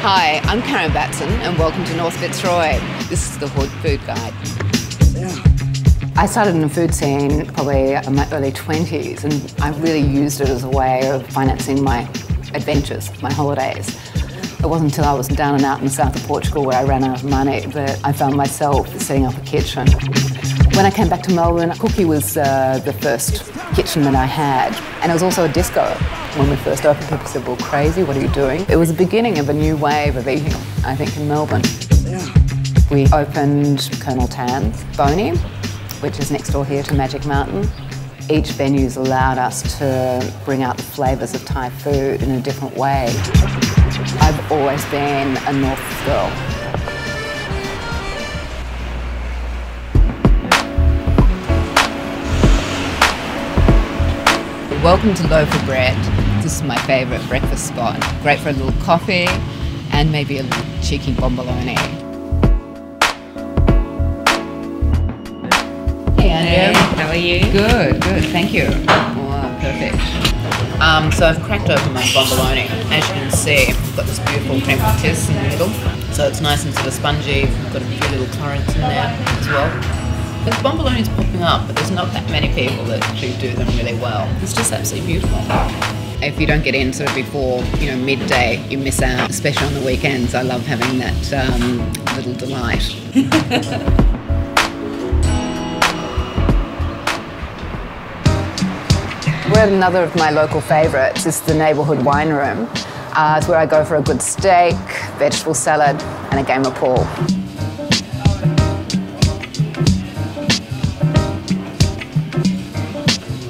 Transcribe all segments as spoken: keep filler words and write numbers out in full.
Hi, I'm Karen Batson and welcome to North Fitzroy. This is the Hood Food Guide. I started in the food scene probably in my early twenties and I really used it as a way of financing my adventures, my holidays. It wasn't until I was down and out in the south of Portugal where I ran out of money that I found myself setting up a kitchen. When I came back to Melbourne, Cookie was uh, the first kitchen that I had, and it was also a disco. When we first opened, people said, well, crazy, what are you doing? It was the beginning of a new wave of eating, I think, in Melbourne. We opened Colonel Tan's Boney, which is next door here to Magic Mountain. Each venue's allowed us to bring out the flavours of Thai food in a different way. I've always been a North girl. Welcome to Loafer Bread. This is my favourite breakfast spot. Great for a little coffee and maybe a little cheeky bombolone. Hey, Andrea. How are you? Good, good, thank you. Oh, perfect. Um, so I've cracked open my bombolone. As you can see, I've got this beautiful cream of kiss in the middle. So it's nice and sort of spongy. I've got a few little currants in there as well. The bombolone is popping up, but there's not that many people that actually do them really well. It's just absolutely beautiful. If you don't get in sort of before, you know, midday, you miss out, especially on the weekends. I love having that um, little delight. We're at another of my local favourites. It's the Neighbourhood Wine Room. Uh, it's where I go for a good steak, vegetable salad, and a game of pool.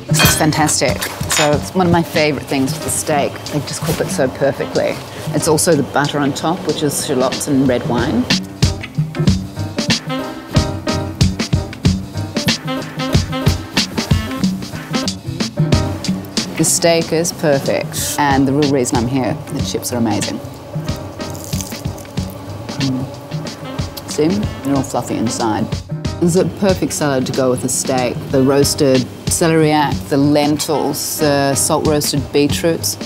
It's fantastic. So it's one of my favourite things with the steak. They just cook it so perfectly. It's also the butter on top, which is shallots and red wine. The steak is perfect, and the real reason I'm here, the chips are amazing. Mm. See, they're all fluffy inside. It's a perfect salad to go with the steak. The roasted celeriac, the lentils, the salt roasted beetroots,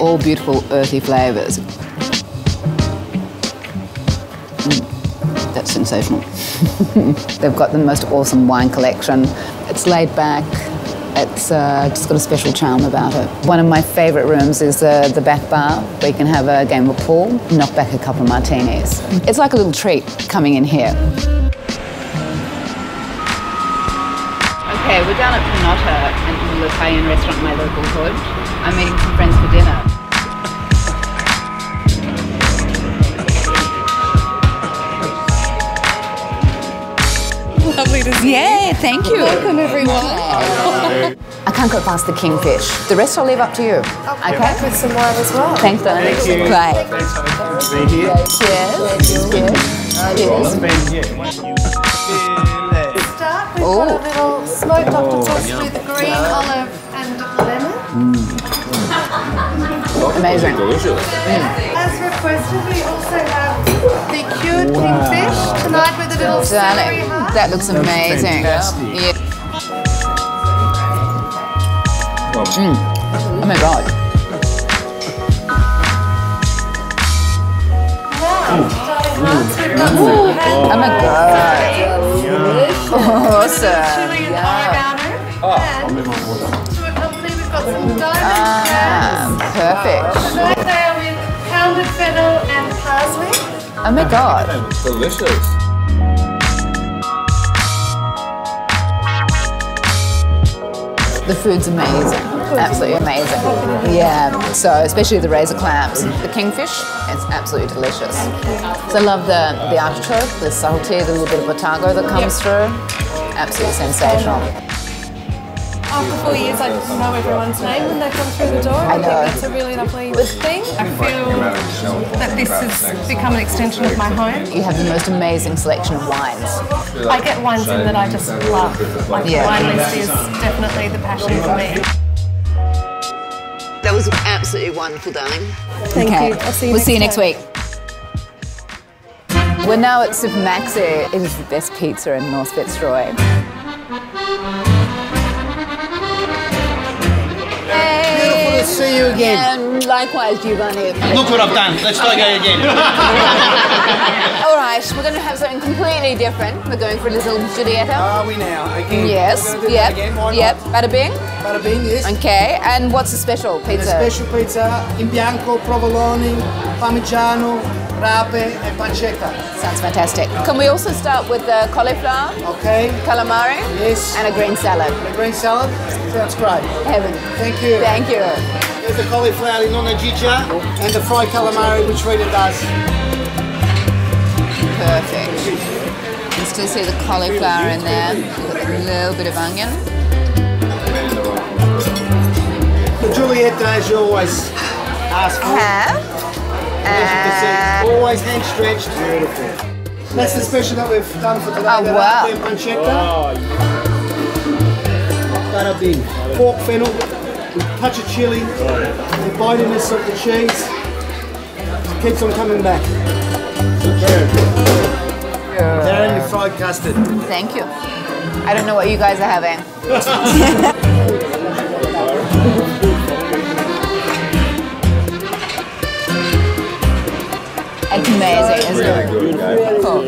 all beautiful earthy flavours. Mm. That's sensational. They've got the most awesome wine collection. It's laid back. It's uh, just got a special charm about it. One of my favourite rooms is uh, the back bar, where you can have a game of pool, knock back a couple of martinis. It's like a little treat coming in here. Okay, we're down at Pinotta, an all Italian restaurant in my local hood. I'm meeting some friends for dinner. Lovely to see you. Yeah, thank you. Welcome everyone. I can't go past the kingfish. The rest I'll leave up to you. Okay? Yep. With some wine as well. Thanks, darling. Thank you. Great. Thanks for being here. Cheers. Cheers. Start with a little smoked octopus oh, with the green olive and lemon. Mm. Amazing. Delicious. Mm. As requested, we also have the cured wow. kingfish tonight with a little celery heart. That looks amazing. Fantastic. Yeah. Mm. Oh my god. Wow. Oh my god. Awesome. To accompany, we've got some diamond crabs. Perfect. Tonight they are with pounded fennel and parsley. Oh my god. Delicious. The food's amazing, absolutely amazing. Yeah, so especially the razor clams. The kingfish, it's absolutely delicious. So I love the, the artichoke, the subtlety, the little bit of otago that comes through. Absolutely sensational. After four years, I just know everyone's name when they come through the door. I, I think that's a really lovely thing. I feel that this has become an extension of my home. You have the most amazing selection of wines. I get wines in that I just love. Like yeah. wine list is definitely the passion for me. That was absolutely wonderful, darling. Thank okay. you. I'll see you we'll next see you next week. We're now at Super Maxi. It is the best pizza in North Fitzroy. to see you again. And likewise, Giovanni. Look what I've done. Let's not go again. All right, we're going to have something completely different. We're going for a little Giulietta. Are we now? Again? Yes. Yep. Again. Why yep. Bada bing? Bada bing, yes. Okay, and what's the special pizza? The special pizza in bianco, provolone, parmigiano, rape, and pancetta. Sounds fantastic. Can we also start with the cauliflower? Okay. Calamari? Yes. And a green salad. And a green salad? Sounds great. Heaven. Thank you. Thank you. There's the cauliflower in nonna Giggia and the fried calamari, which Rita does. Perfect. You can still see the cauliflower in there with a little bit of onion. The Giulietta, as you always ask for. Have. As you can see, always hand stretched. Beautiful. That's the special that we've done for today. Oh, wow. The pancetta. That'll be pork fennel, with a touch of chilli, the bitiness of the cheese. It keeps on coming back. Yeah. There and your fried custard. Thank you. I don't know what you guys are having. It's amazing, isn't it? Really good, cool.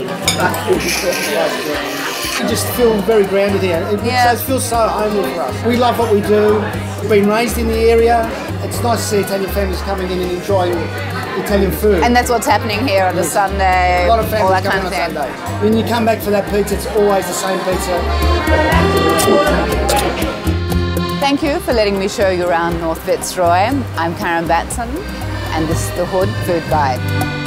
We just feel very grounded here. It yeah. so feels so homely for us. We love what we do. We've been raised in the area. It's nice to see Italian families coming in and enjoying Italian food. And that's what's happening here on yes. the Sunday. A lot of families come on a Sunday. When you come back for that pizza, it's always the same pizza. Thank you for letting me show you around North Fitzroy. I'm Karen Batson, and this is the Hood Food Guide.